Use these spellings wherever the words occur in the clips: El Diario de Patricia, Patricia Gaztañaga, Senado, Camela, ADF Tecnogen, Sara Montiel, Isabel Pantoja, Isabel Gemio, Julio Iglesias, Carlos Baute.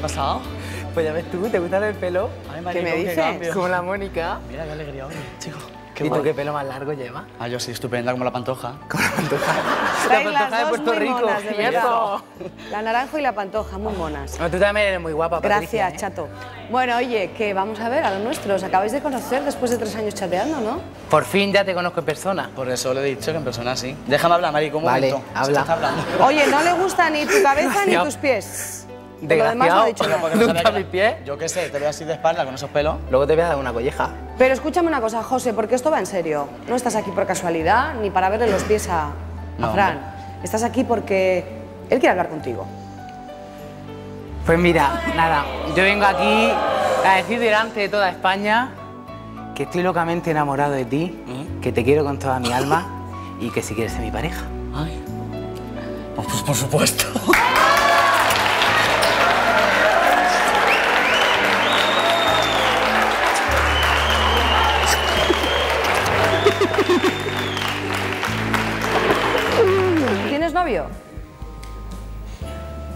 ha pasado? Pues ya ves tú, ¿te gusta el pelo? Ay, María, ¿qué me dices? Como la Mónica. Mira, qué alegría, hombre, chico. ¿Y tú qué pelo más largo lleva? Ah, yo sí, estupenda, como la Pantoja. Como la Pantoja. La Pantoja de Puerto Rico. Cierto. La Naranjo y la Pantoja, muy monas. Tú también eres muy guapa, Patricia. Gracias, chato. Bueno, oye, que vamos a ver a los nuestros. Acabáis de conocer después de 3 años chateando, ¿no? Por fin ya te conozco en persona. Por eso le he dicho que en persona sí. Déjame hablar, Mari, como vale, habla. Está hablando. Oye, no le gusta ni tu cabeza ni tus pies. Desgraciado, nunca mis pies. Yo qué sé, te veo así de espalda con esos pelos. Luego te voy a dar una colleja. Pero escúchame una cosa, José, porque esto va en serio. No estás aquí por casualidad ni para verle los pies a Fran. Hombre. Estás aquí porque él quiere hablar contigo. Pues mira, nada, yo vengo aquí a decir delante de toda España que estoy locamente enamorado de ti, que te quiero con toda mi alma y que si quieres ser mi pareja. Ay. Pues por supuesto. ¿Tienes novio?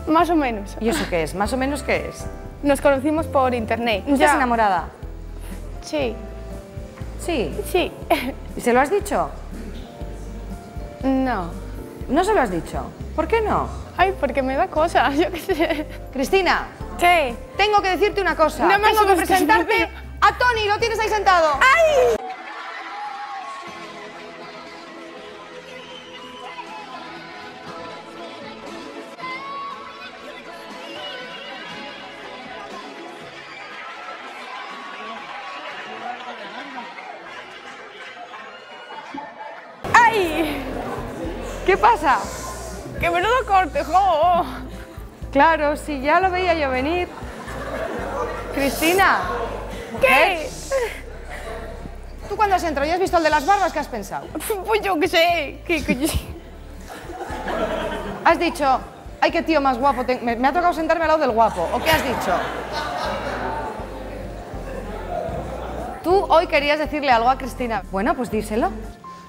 Más o menos. ¿Y eso qué es? ¿Más o menos qué es? Nos conocimos por internet. ¿Estás enamorada? Sí. ¿Sí? Sí. ¿Y se lo has dicho? No. ¿No se lo has dicho? ¿Por qué no? Ay, porque me da cosa, yo qué sé. Cristina. Sí. Tengo que decirte una cosa. No me tengo que presentarte a Tony, lo tienes ahí sentado. ¡Ay! ¿Qué pasa? ¡Qué menudo corte, jo! Claro, si ya lo veía yo venir. Cristina. ¿Qué? ¿Tú cuando has entrado y has visto el de las barbas, qué has pensado? Pues yo qué sé. ¿Qué? Has dicho, ay, qué tío más guapo. Me ha tocado sentarme al lado del guapo. ¿O qué has dicho? Tú hoy querías decirle algo a Cristina. Bueno, pues díselo.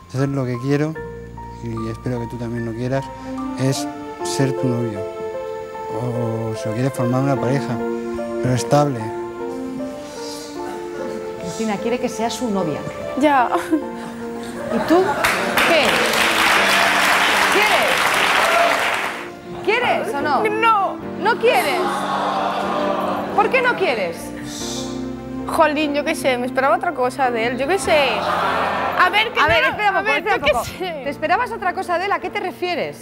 Entonces lo que quiero, y espero que tú también lo quieras, es ser tu novio. O si lo quieres formar una pareja, pero estable. Cristina quiere que seas su novia. Ya. ¿Y tú? ¿Qué? ¿Quieres? ¿Quieres o no? No. ¿No quieres? ¿Por qué no quieres? Jolín, yo qué sé, me esperaba otra cosa de él, yo qué sé. A ver, que a ver, espera un poco, espera un poco. ¿Te esperabas otra cosa de él? ¿A qué te refieres?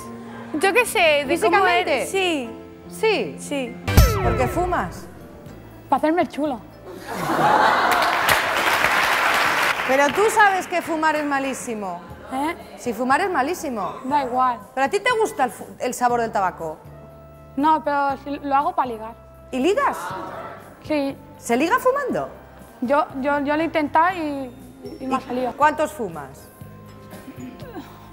Yo qué sé, de cómo eres. Sí. ¿Sí? Sí. ¿Por qué fumas? Para hacerme el chulo. Pero tú sabes que fumar es malísimo. ¿Eh? Si fumar es malísimo. Da igual. ¿Pero a ti te gusta el sabor del tabaco? No, pero lo hago para ligar. ¿Y ligas? Sí. ¿Se liga fumando? Yo lo he intentado y me ha salido. ¿Cuántos fumas?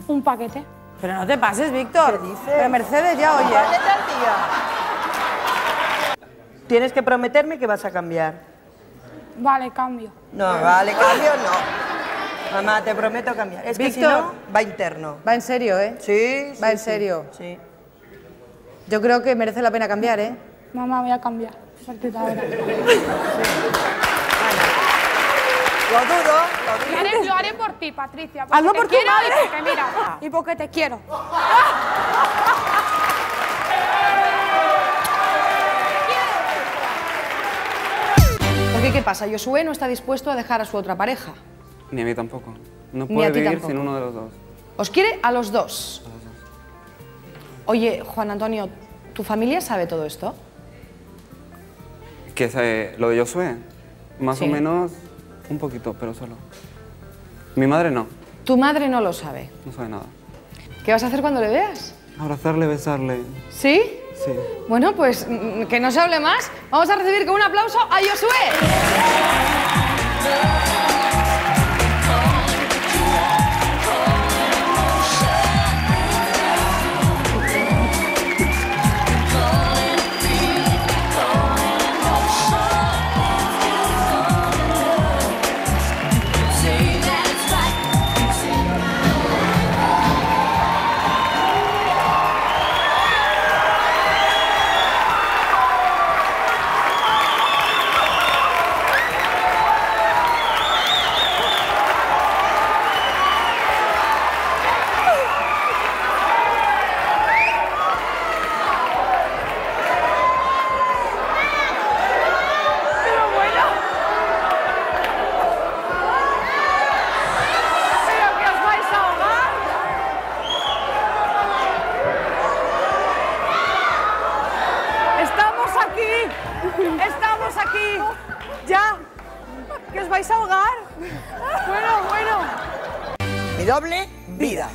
Un paquete. Pero no te pases, Víctor. ¿Qué dices? Pero Mercedes ya oye. Tienes que prometerme que vas a cambiar. Vale, cambio. No, vale, cambio no. Mamá, te prometo cambiar. Es Víctor, que si no, va interno. Va en serio, ¿eh? Sí, sí. Va en serio. Sí. Yo creo que merece la pena cambiar, ¿eh? Mamá, voy a cambiar. Ahora. Sí. Lo dudo, lo dudo. Yo haré por ti, Patricia. Porque hazlo por tu madre. Y porque, mira, y porque te quiero. Porque, ¿qué pasa? Josué no está dispuesto a dejar a su otra pareja. Ni a mí tampoco. No puede vivir tampoco sin uno de los dos. ¿Os quiere a los dos? A los dos. Oye, Juan Antonio, ¿tu familia sabe todo esto? ¿Qué sabe? ¿Lo de Josué? Más sí, o menos. Un poquito, pero solo. Mi madre no. Tu madre no lo sabe. No sabe nada. ¿Qué vas a hacer cuando le veas? Abrazarle, besarle. ¿Sí? Sí. Bueno, pues que no se hable más. Vamos a recibir con un aplauso a Josué. doble vida.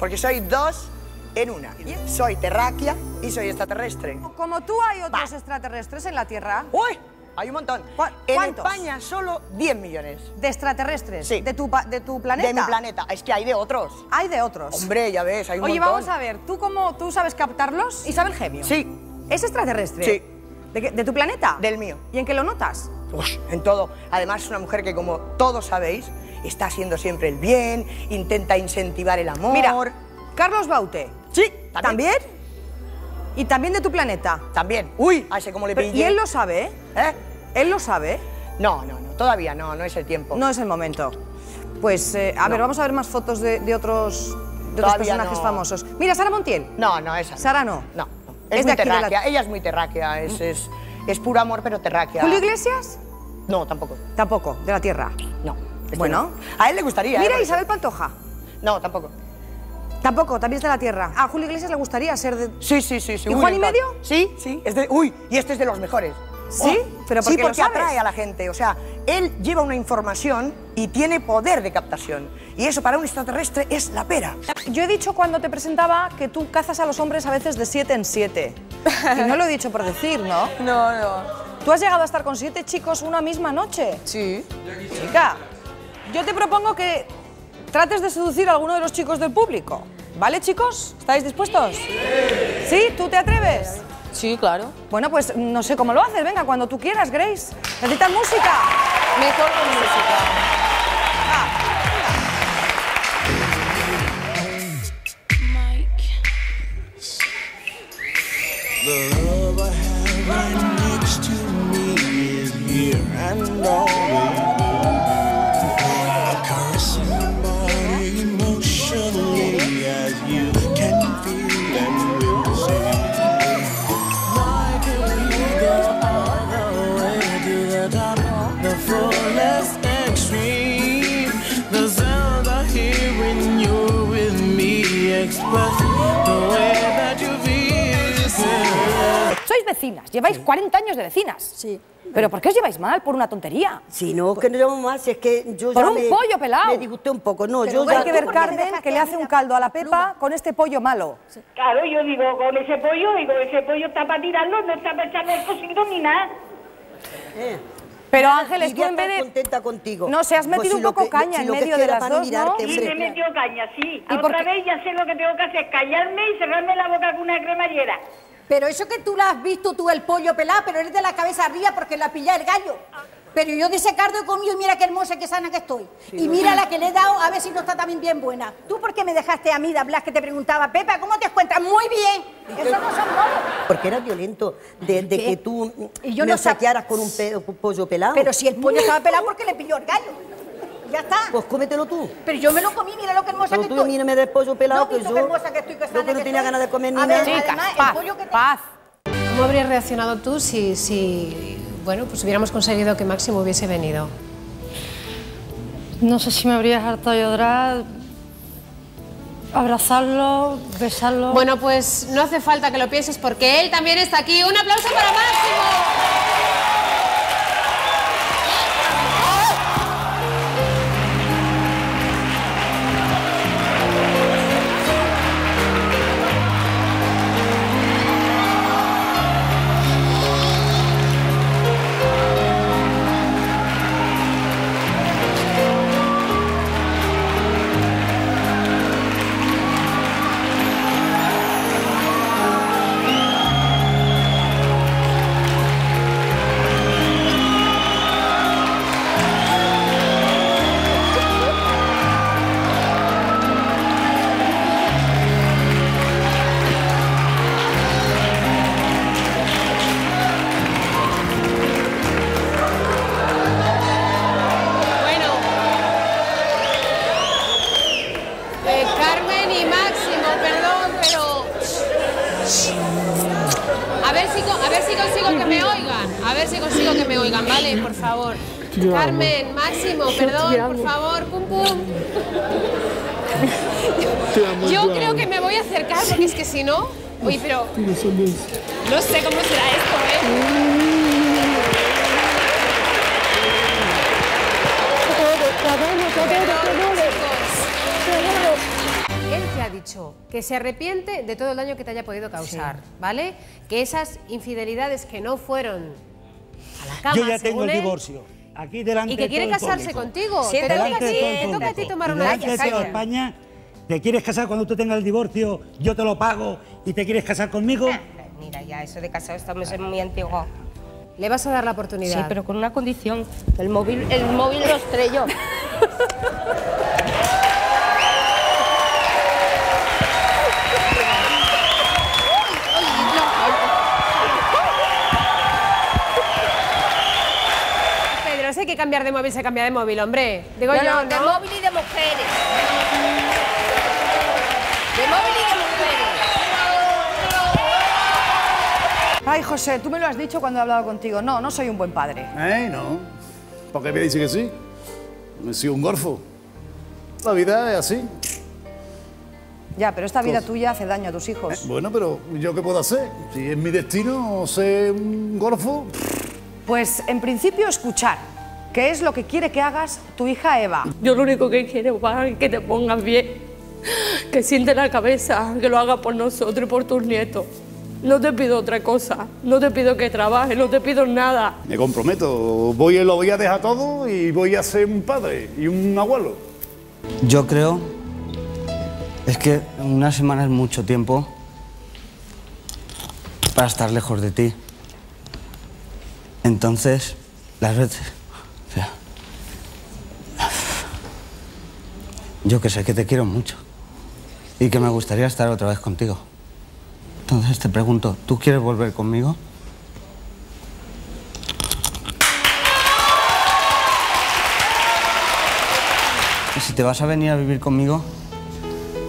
Porque soy dos en una. Soy terráquea y soy extraterrestre. Como tú, ¿hay otros extraterrestres en la Tierra? ¡Uy! Hay un montón. En España solo 10 millones. ¿De extraterrestres? Sí. ¿De tu planeta? De mi planeta. Es que hay de otros. Hay de otros. Hombre, ya ves, hay un montón. Oye, vamos a ver, ¿tú sabes captarlos? Isabel Gemio. Sí. ¿Es extraterrestre? Sí. ¿De tu planeta? Del mío. ¿Y en qué lo notas? Uf, en todo. Además es una mujer que, como todos sabéis, está haciendo siempre el bien, intenta incentivar el amor. Mira, Carlos Baute. Sí. ¿También? ¿Y también de tu planeta? También. Uy, a ese cómo le pillé. ¿Y él lo sabe? ¿Eh? ¿Él lo sabe? No, todavía no es el tiempo. No es el momento. Pues, a ver, vamos a ver más fotos de otros personajes famosos. Mira, Sara Montiel. No, esa no. Sara no. No. Es muy terráquea. Ella es muy terráquea. Es puro amor, pero terráquea. ¿Julio Iglesias? No, tampoco. Tampoco, de la Tierra. No. Bueno. A él le gustaría. Mira, Isabel Pantoja. No, tampoco. Tampoco, también es de la Tierra. A Julio Iglesias le gustaría ser de... Sí. ¿Y Juan y medio? Sí. Es de... Uy, y este es de los mejores. ¿Sí? Oh. ¿Pero por qué lo sabes? Atrae a la gente. O sea, él lleva una información y tiene poder de captación. Y eso para un extraterrestre es la pera. Yo he dicho cuando te presentaba que tú cazas a los hombres a veces de 7 en 7. Y no lo he dicho por decir, ¿no? No. ¿Tú has llegado a estar con 7 chicos una misma noche? Sí. Chica, yo te propongo que trates de seducir a alguno de los chicos del público. ¿Vale, chicos? ¿Estáis dispuestos? Sí. ¿Tú te atreves? Sí, claro. Bueno, pues no sé cómo lo haces. Venga, cuando tú quieras, Grace. ¿Necesitas música? Mejor con música. Sois vecinas, lleváis 40 años de vecinas. Sí. ¿Pero por qué os lleváis mal? ¿Por una tontería? Sí, no, que no llevamos mal, si es que yo por ya un pollo pelado. Me disgusté un poco, no. Pero yo hay que ver, Carmen, que le hace un caldo a la Pepa con este pollo malo. Sí. Claro, yo digo, con ese pollo, está para tirarlo, no está para echarle el cocido ni nada. Pero Ángeles, tú en vez de... contenta contigo. No, se has metido un poco caña en medio de las dos, ¿no? Sí, se metió caña, sí. Otra vez ya sé lo que tengo que hacer, callarme y cerrarme la boca con una cremallera. Pero eso que tú la has visto tú el pollo pelado, pero eres de la cabeza arriba porque la pilla el gallo. Pero yo de ese cardo he comido y mira qué hermosa y qué sana que estoy. Sí, y mira la que le he dado, a ver si no está también bien buena. ¿Tú por qué me dejaste a mí de hablar que te preguntaba, Pepa, cómo te encuentras? Muy bien. Eso no son modos. Porque era violento de que tú y yo me saquearas con un pollo pelado. Pero si el pollo estaba pelado porque le pilló el gallo. Ya está. Pues cómetelo tú. Pero yo me lo comí, mira lo que hermosa que estoy. Pero tú mírame del pollo pelado que yo... No, qué hermosa que estoy, que sana que estoy. Yo no tenía ganas de comer ni nada. Además, el pollo que te... Paz. ¿Cómo habrías reaccionado tú si... Bueno, pues hubiéramos conseguido que Máximo hubiese venido? No sé si me habría hartado llorar, abrazarlo, besarlo... Bueno, pues no hace falta que lo pienses porque él también está aquí. ¡Un aplauso para Máximo, vale, por favor. Carmen, Máximo, perdón, por favor, pum pum. Yo creo que me voy a acercar porque es que si no... Uy, pero... No sé cómo será esto, ¿eh? dicho que se arrepiente de todo el daño que te haya podido causar, sí, ¿vale? Que esas infidelidades que no fueron a la cama, yo ya tengo el divorcio. Aquí delante y que quiere casarse contigo. Sí, te toca a ti tomar una decisión. España, ¿te quieres casar cuando tú tengas el divorcio? Yo te lo pago y te quieres casar conmigo. Mira, ya eso de casado estamos en muy antiguo. Le vas a dar la oportunidad. Sí, pero con una condición. El móvil lo estrelló. Que cambiar de móvil se cambia de móvil, hombre. Digo no, yo, no, de móvil y de mujeres. De móvil y de mujeres. Ay, José, tú me lo has dicho cuando he hablado contigo. No, no soy un buen padre. No. ¿Por qué me dice que sí? Me soy un gorfo. La vida es así. Ya, pero esta vida tuya hace daño a tus hijos. Bueno, pero ¿yo qué puedo hacer? Si es mi destino ser un gorfo... Pues, en principio, escuchar. ¿Qué es lo que quiere que hagas tu hija Eva? Yo lo único que quiero, Juan, es que te pongas bien, que siente la cabeza, que lo hagas por nosotros y por tus nietos. No te pido otra cosa, no te pido que trabajes, no te pido nada. Me comprometo, lo voy a dejar todo y voy a ser un padre y un abuelo. Yo creo, es que una semana es mucho tiempo para estar lejos de ti. Entonces, las veces... O sea, yo que sé que te quiero mucho y que me gustaría estar otra vez contigo. Entonces te pregunto, ¿tú quieres volver conmigo? Y si te vas a venir a vivir conmigo,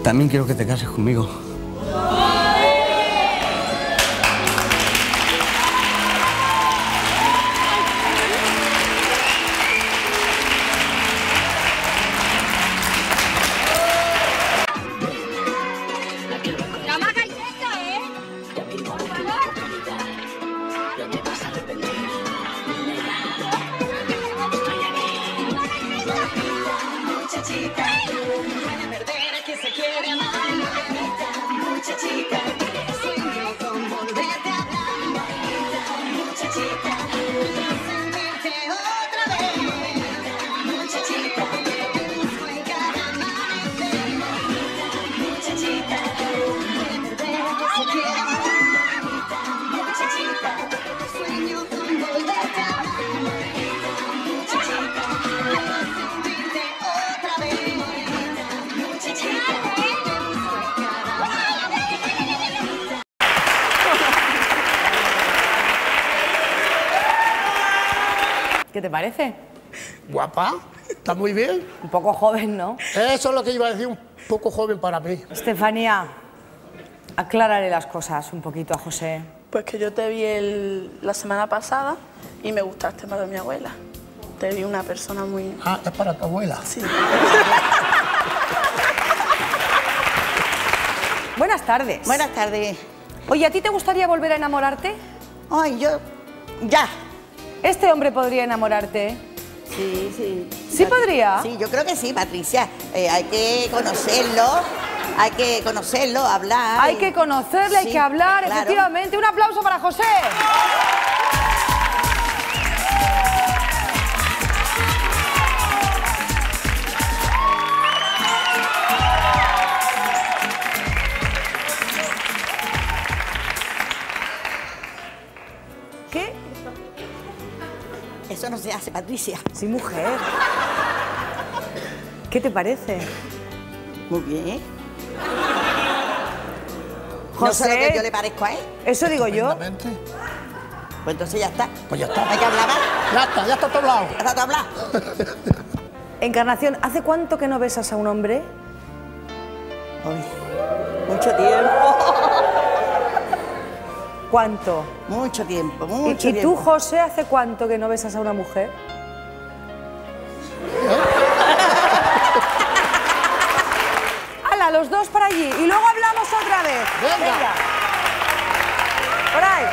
también quiero que te cases conmigo. ¿Qué te parece? Guapa, está muy bien. Un poco joven, ¿no? Eso es lo que iba a decir, un poco joven para mí. Estefanía, aclárale las cosas un poquito a José. Pues que yo te vi la semana pasada y me gustaste más de mi abuela. Te vi una persona muy... Ah, ¿es para tu abuela? Sí. Buenas tardes. Buenas tardes. Oye, ¿a ti te gustaría volver a enamorarte? Ay, yo... Ya. ¿Este hombre podría enamorarte? Sí, sí. ¿Sí podría? Sí, yo creo que sí, Patricia. Hay que conocerlo, hablar. Hay que conocerle, hay que hablar, claro, efectivamente. ¡Un aplauso para José! Eso no se hace, Patricia. Sí, mujer. ¿Qué te parece? Muy bien. José, no sé lo que yo le parezco a él. Eso digo yo. Pues entonces ya está. Pues ya está. Hay que hablar más. Ya está todo hablado. Ya está todo hablado. Encarnación, ¿hace cuánto que no besas a un hombre? Ay, mucho tiempo. ¿Cuánto? Mucho tiempo, mucho tiempo. ¿Y tú, José, hace cuánto que no besas a una mujer? ¡Hala, los dos para allí! Y luego hablamos otra vez. Venga. Por ahí.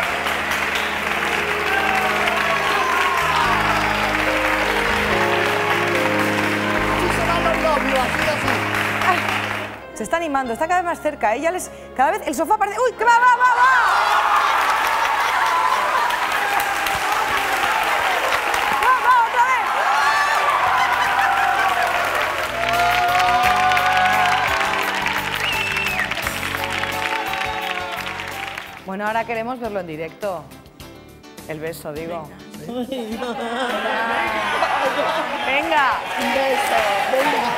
Se está animando, está cada vez más cerca. Ella les... Cada vez el sofá parece... ¡Uy! ¡Que va, va, va, va! ¡Va, va! ¡Otra vez! Bueno, ahora queremos verlo en directo. El beso, digo. Venga. Venga. Un beso. Venga.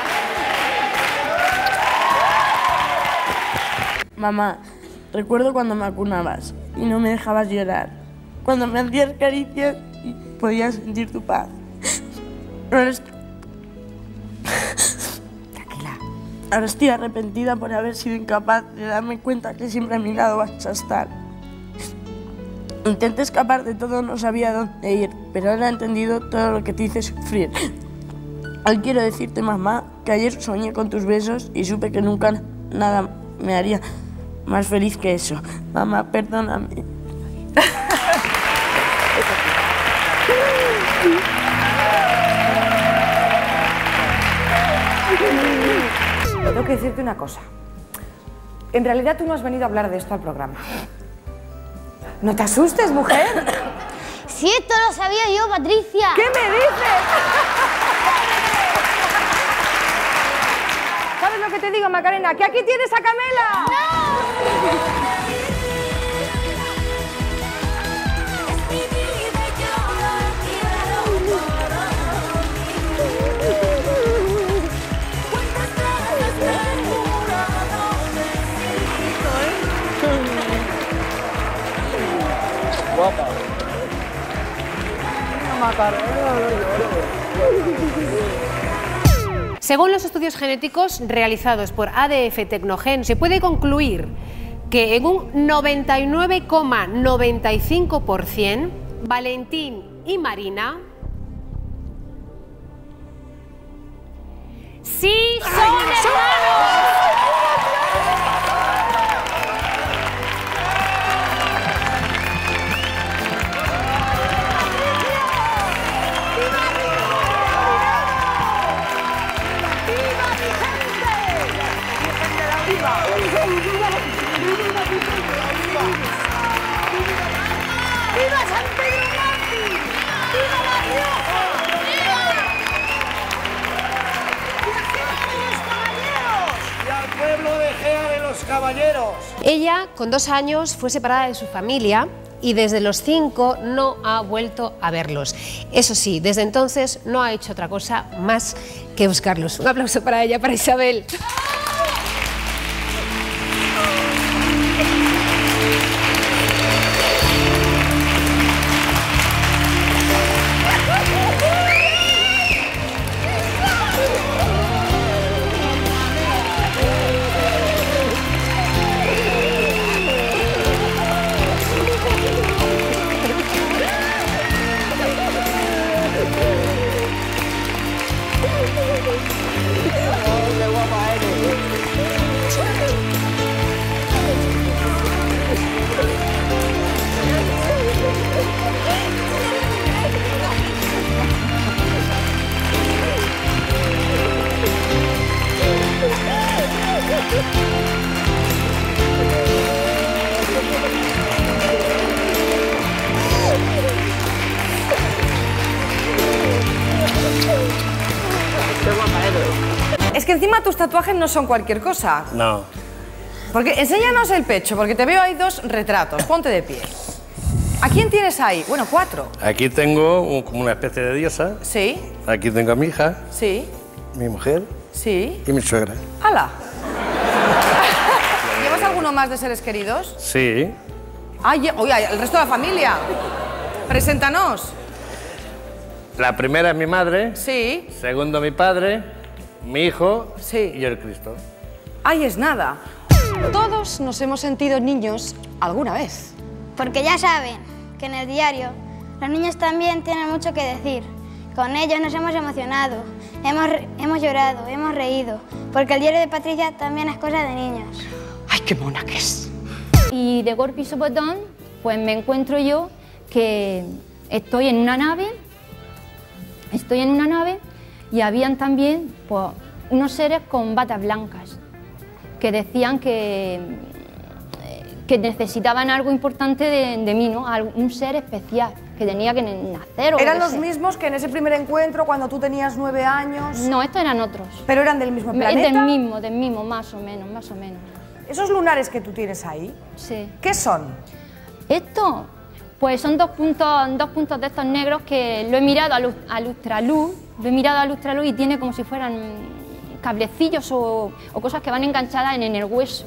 Mamá, recuerdo cuando me acunabas y no me dejabas llorar. Cuando me hacías caricias y podías sentir tu paz. Tranquila. Ahora estoy arrepentida por haber sido incapaz de darme cuenta que siempre a mi lado vas a estar. Intenté escapar de todo, no sabía dónde ir, pero ahora he entendido todo lo que te hice sufrir. Hoy quiero decirte, mamá, que ayer soñé con tus besos y supe que nunca nada me haría más feliz que eso. Mamá, perdóname. Tengo que decirte una cosa. En realidad tú no has venido a hablar de esto al programa. No te asustes, mujer. Si esto lo sabía yo, Patricia. ¿Qué me dices? ¿Sabes lo que te digo, Macarena? ¡Que aquí tienes a Camela! Guapa. Según los estudios genéticos realizados por ADF Tecnogen, se puede concluir que en un 99,95% Valentín y Marina sí son hermanos. Caballeros. Ella, con 2 años, fue separada de su familia y desde los 5 no ha vuelto a verlos. Eso sí, desde entonces no ha hecho otra cosa más que buscarlos. Un aplauso para ella, para Isabel. Es que encima tus tatuajes no son cualquier cosa. No. Porque enséñanos el pecho, porque te veo ahí 2 retratos. Ponte de pie. ¿A quién tienes ahí? Bueno, 4. Aquí tengo como una especie de diosa. Sí. Aquí tengo a mi hija. Sí. Mi mujer. Sí. Y mi suegra. ¡Hala! ¿Llevas alguno más de seres queridos? Sí. Oye, el resto de la familia. Preséntanos. La primera es mi madre. Sí. Segundo, mi padre. Mi hijo. Sí. Y el Cristo. Ahí es nada. Todos nos hemos sentido niños alguna vez. Porque ya saben que en el diario los niños también tienen mucho que decir. Con ellos nos hemos emocionado, hemos llorado, hemos reído. Porque el diario de Patricia también es cosa de niños. ¡Ay, qué mona que es! Y de golpe y sopotón, pues me encuentro yo que estoy en una nave y habían también pues, unos seres con batas blancas. que decían que necesitaban algo importante de mí, ¿no? Un ser especial, que tenía que nacer. ¿Eran los mismos que en ese primer encuentro cuando tú tenías 9 años? No, estos eran otros. ¿Pero eran del mismo planeta? Del mismo, más o menos, ¿Esos lunares que tú tienes ahí? Sí. ¿Qué son? Estos, pues son dos puntos de estos negros que lo he mirado al ultraluz, y tiene como si fueran cablecillos o cosas que van enganchadas en el hueso.